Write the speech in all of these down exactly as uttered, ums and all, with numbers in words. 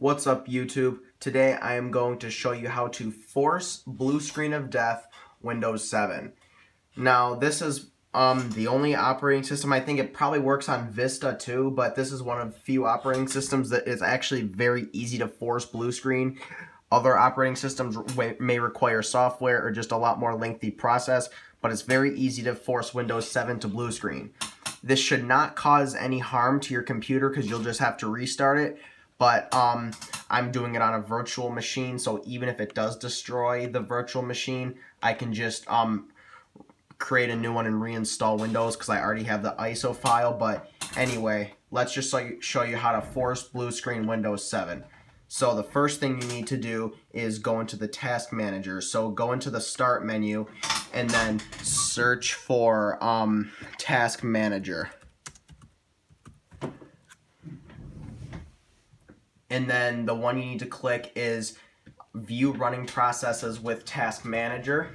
What's up, YouTube? Today I am going to show you how to force Blue Screen of Death Windows seven. Now this is um, the only operating system. I think it probably works on Vista too, but this is one of the few operating systems that is actually very easy to force blue screen. Other operating systems may require software or just a lot more lengthy process, but it's very easy to force Windows seven to blue screen. This should not cause any harm to your computer because you'll just have to restart it, but um, I'm doing it on a virtual machine, so even if it does destroy the virtual machine, I can just um, create a new one and reinstall Windows because I already have the I S O file. But anyway, let's just show you how to force blue screen Windows seven. So the first thing you need to do is go into the Task Manager. So go into the Start menu and then search for um, Task Manager. And then the one you need to click is View Running Processes with Task Manager.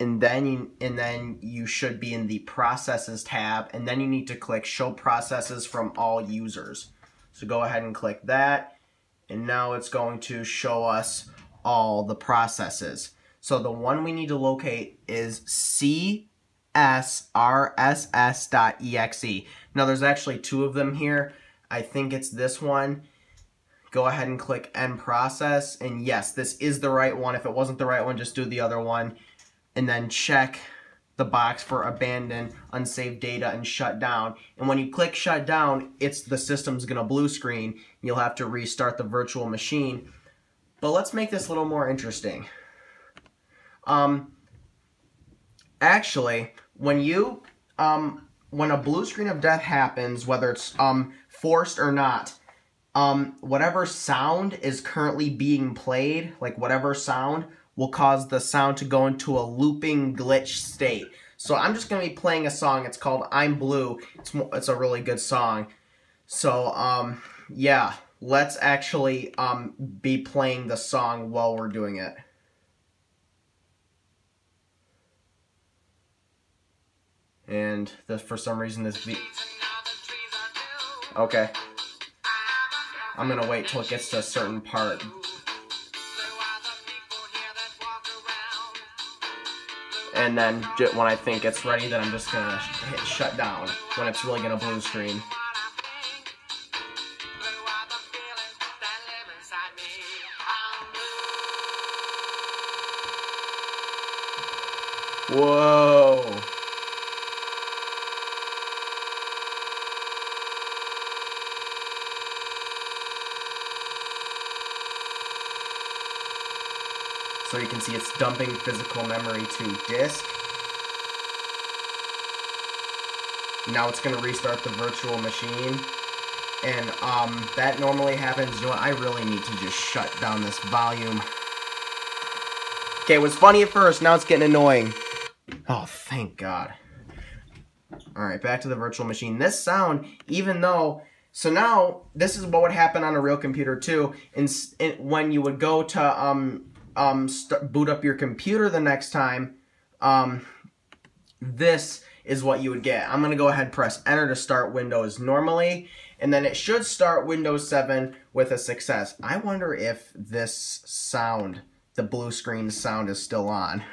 And then, you, and then you should be in the Processes tab, and then you need to click Show Processes from All Users. So go ahead and click that, and now it's going to show us all the processes. So the one we need to locate is C S R S S dot E X E. Now there's actually two of them here. I think it's this one. Go ahead and click End Process, and yes, this is the right one. If it wasn't the right one, just do the other one, and then check the box for abandon, unsaved data, and shut down. And when you click shut down, it's the system's gonna blue screen. You'll have to restart the virtual machine. But let's make this a little more interesting. Um, actually, when you um, when a blue screen of death happens, whether it's um, forced or not, um, whatever sound is currently being played, like whatever sound, will cause the sound to go into a looping glitch state. So I'm just gonna be playing a song. It's called I'm Blue. It's, it's a really good song. So um, yeah, let's actually um, be playing the song while we're doing it. And this, for some reason this beat. Okay. I'm gonna wait till it gets to a certain part. And then when I think it's ready, then I'm just gonna hit shut down when it's really gonna blue screen. Whoa. So you can see it's dumping physical memory to disk. Now it's gonna restart the virtual machine. And um, that normally happens. You know what? I really need to just shut down this volume. Okay, it was funny at first, now it's getting annoying. Oh, thank God. All right, back to the virtual machine. This sound, even though, so now this is what would happen on a real computer too. And when you would go to, um, Um, boot up your computer the next time, um, this is what you would get. I'm gonna go ahead and press enter to start Windows normally, and then it should start Windows seven with a success. I wonder if this sound, the blue screen sound, is still on.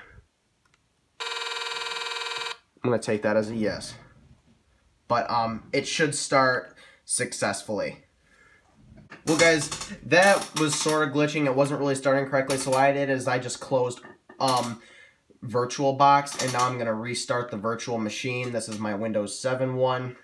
I'm gonna take that as a yes, but um, it should start successfully. Well guys, that was sort of glitching. It wasn't really starting correctly, so what I did is I just closed um, VirtualBox, and now I'm going to restart the virtual machine. This is my Windows seven one.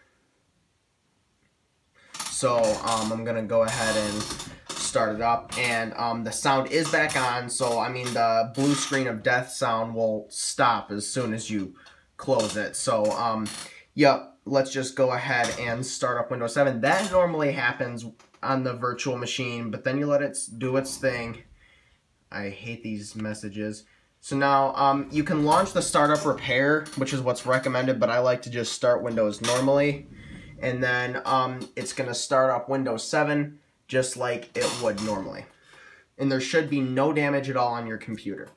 So um, I'm going to go ahead and start it up, and um, the sound is back on, so I mean the blue screen of death sound will stop as soon as you close it. So um, yep, let's just go ahead and start up Windows seven. That normally happens on the virtual machine, but then you let it do its thing. I hate these messages. So now um, you can launch the startup repair, which is what's recommended, but I like to just start Windows normally. And then um, it's gonna start up Windows seven just like it would normally. And there should be no damage at all on your computer.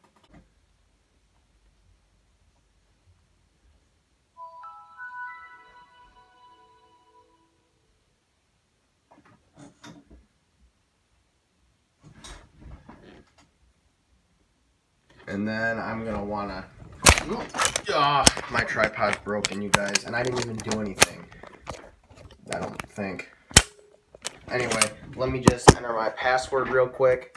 And then I'm gonna wanna, oh, my tripod's broken, you guys, and I didn't even do anything, I don't think. Anyway, let me just enter my password real quick.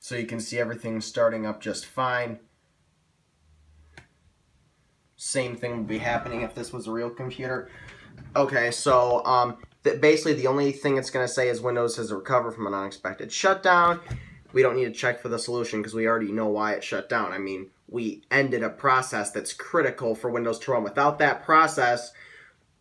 So you can see everything starting up just fine. Same thing would be happening if this was a real computer. Okay, so um, th basically the only thing it's going to say is Windows has recovered from an unexpected shutdown. We don't need to check for the solution because we already know why it shut down. I mean, we ended a process that's critical for Windows to run. Without that process,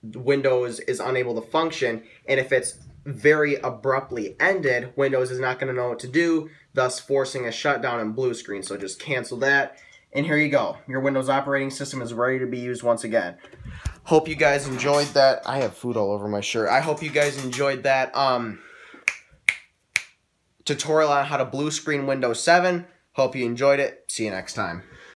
Windows is unable to function, and if it's very abruptly ended, Windows is not going to know what to do, thus forcing a shutdown in blue screen. So just cancel that, and here you go. Your Windows operating system is ready to be used once again. Hope you guys enjoyed that. I have food all over my shirt. I hope you guys enjoyed that um, tutorial on how to blue screen Windows seven. Hope you enjoyed it. See you next time.